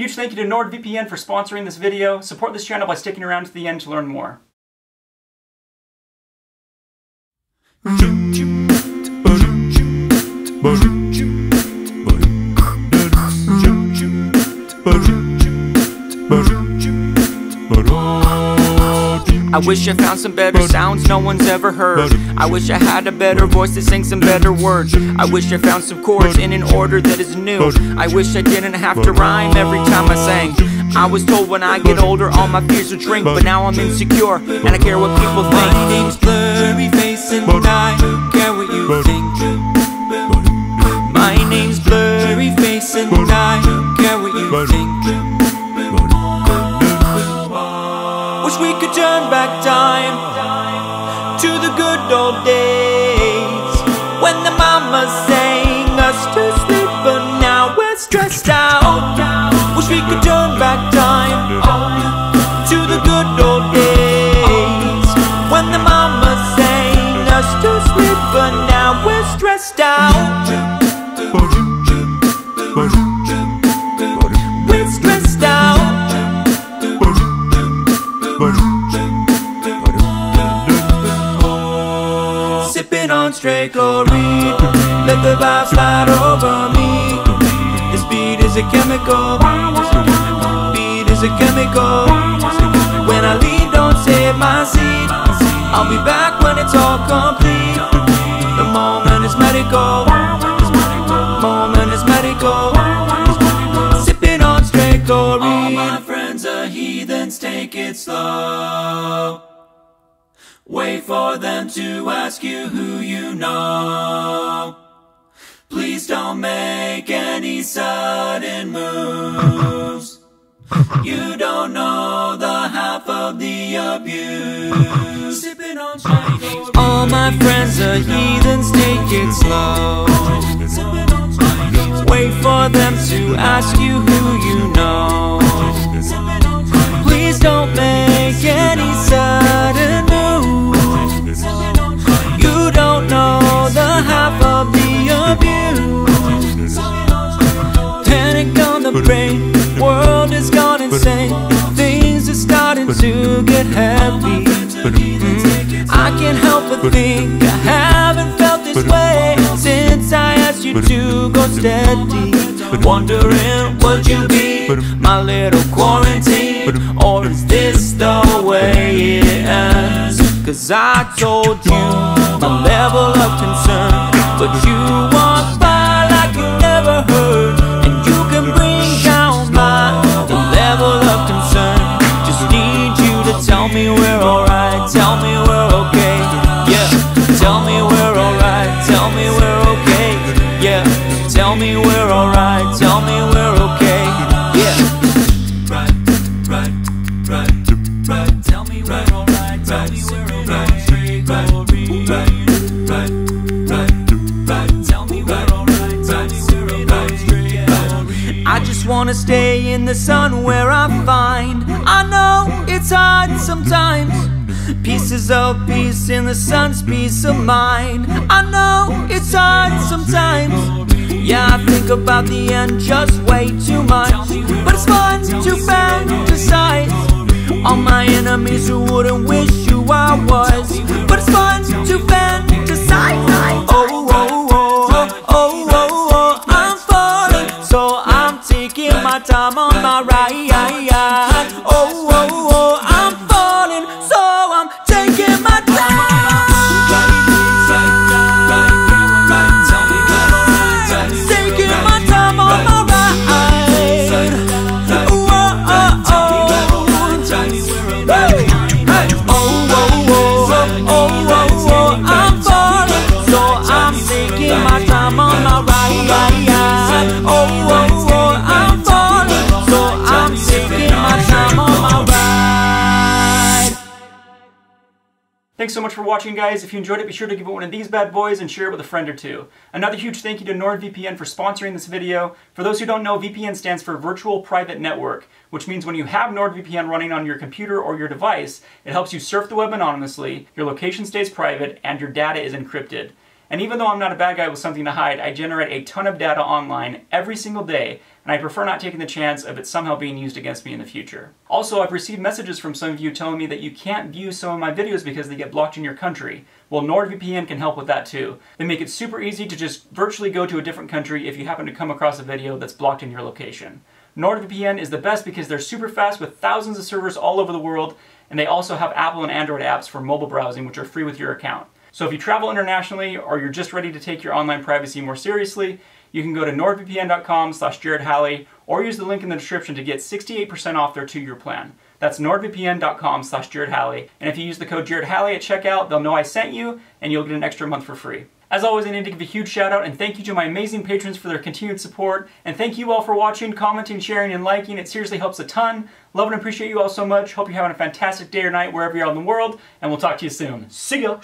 Huge thank you to NordVPN for sponsoring this video. Support this channel by sticking around to the end to learn more. I wish I found some better sounds no one's ever heard. I wish I had a better voice that sang some better words. I wish I found some chords in an order that is new. I wish I didn't have to rhyme every time I sang. I was told when I get older all my fears will shrink, but now I'm insecure and I care what people think. My name's Blurryface and I don't care what you think. My name's Blurryface and I don't care what you think. We could turn back time to the good old days when the mama sang us to sleep, but now we're stressed out. Wish we could turn back time to the good old days when the mama sang us to sleep, but now we're stressed out. We're stressed out. Sipping on straight chlorine, let the vibe slide over me. This beat is a chemical, beat is a chemical. When I leave, don't save my seat. I'll be back when it's all complete. The moment is medical, moment is medical. Sipping on straight chlorine. All my friends are heathens, take it slow. Wait for them to ask you who you know. Please don't make any sudden moves. You don't know the half of the abuse. Sipping on straight. All my friends are heathens, take it slow. Wait for them to ask you who you know. Please don't make any sudden moves. You don't know the half of the abuse. Panic on the brain, world is gone insane. Things are starting to get heavy. I can't help but think I haven't felt this way since I asked you to go steady. Wondering would you be my little quarantine, or is this the way it ends? 'Cause I told you my level of concern, but you walk by like you never heard. And you can bring down the level of concern. Just need you to tell me we're alright, tell me we're okay. Yeah, tell me we're alright, tell me we're okay. Yeah, tell me we're alright, tell me we're okay. Yeah, right, right, right, right. Tell me we're alright, tell me we're okay. I just wanna stay in the sun where I find. I know it's hard sometimes. Pieces of peace in the sun's peace of mind. I know it's hard sometimes. Yeah, I think about the end just way too much, but it's fun to fantasize. All my enemies who wouldn't wish you I was, but it's fun to fantasize. Oh, oh, oh, oh, oh, oh, I'm falling, so I'm taking my time on my ride. Oh, oh, oh, I'm falling, so I'm taking my time. Taking my time on my ride. Oh, oh, oh. Thanks so much for watching, guys. If you enjoyed it, be sure to give it one of these bad boys and share it with a friend or two. Another huge thank you to NordVPN for sponsoring this video. For those who don't know, VPN stands for Virtual Private Network, which means when you have NordVPN running on your computer or your device, it helps you surf the web anonymously, your location stays private, and your data is encrypted. And even though I'm not a bad guy with something to hide, I generate a ton of data online every single day, and I prefer not taking the chance of it somehow being used against me in the future. Also, I've received messages from some of you telling me that you can't view some of my videos because they get blocked in your country. Well, NordVPN can help with that too. They make it super easy to just virtually go to a different country if you happen to come across a video that's blocked in your location. NordVPN is the best because they're super fast with thousands of servers all over the world, and they also have Apple and Android apps for mobile browsing, which are free with your account. So if you travel internationally or you're just ready to take your online privacy more seriously, you can go to nordvpn.com/Jared Halley or use the link in the description to get 68% off their two-year plan. That's nordvpn.com/Jared Halley. And if you use the code Jared Halley at checkout, they'll know I sent you and you'll get an extra month for free. As always, I need to give a huge shout out and thank you to my amazing patrons for their continued support. And thank you all for watching, commenting, sharing, and liking. It seriously helps a ton. Love and appreciate you all so much. Hope you're having a fantastic day or night wherever you are in the world. And we'll talk to you soon. See ya!